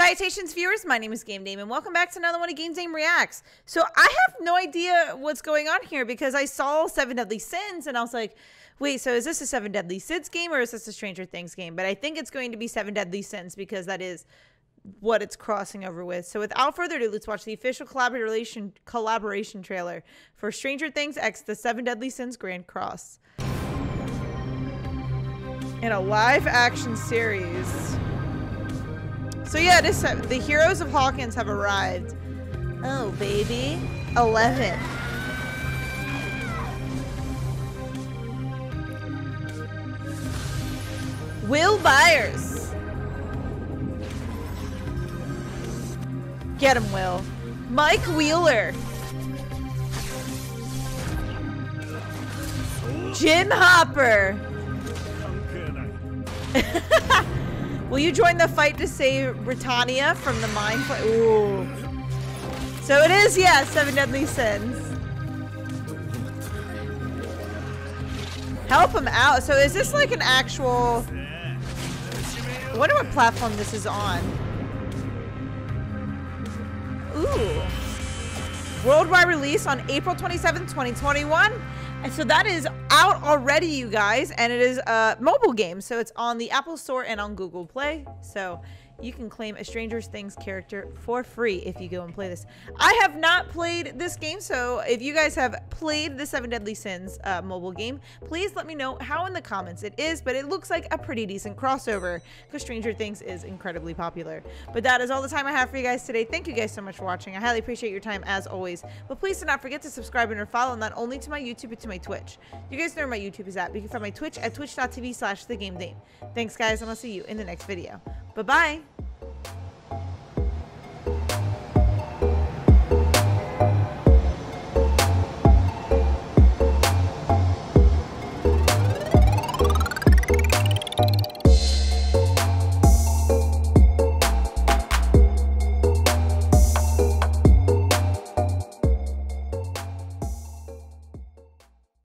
Salutations, viewers. My name is Game Dame, and welcome back to another one of Game Dame Reacts. So I have no idea what's going on here because I saw Seven Deadly Sins, and I was like, wait, so is this a Seven Deadly Sins game, or is this a Stranger Things game? But I think it's going to be Seven Deadly Sins because that is what it's crossing over with. So without further ado, let's watch the official collaboration trailer for Stranger Things x the Seven Deadly Sins Grand Cross in a live-action series. So yeah, the heroes of Hawkins have arrived. Oh, baby. 11. Will Byers. Get him, Will. Mike Wheeler. Jim Hopper. Will you join the fight to save Britannia from the minefield? Ooh. So it is, yeah, Seven Deadly Sins. Help him out. So is this like an actual... I wonder what platform this is on. Ooh. Worldwide release on April 27th, 2021. And so that is out already, you guys, and it is a mobile game, so it's on the Apple Store and on Google Play, so you can claim a Stranger Things character for free if you go and play this. I have not played this game, so if you guys have played the Seven Deadly Sins mobile game, please let me know how in the comments it is, but it looks like a pretty decent crossover because Stranger Things is incredibly popular. But that is all the time I have for you guys today. Thank you guys so much for watching. I highly appreciate your time as always, but please do not forget to subscribe and or follow not only to my YouTube, but to my Twitch. You guys know where my YouTube is at, but you can find my Twitch at twitch.tv/thegamedame. Thanks guys, and I'll see you in the next video. Bye-bye.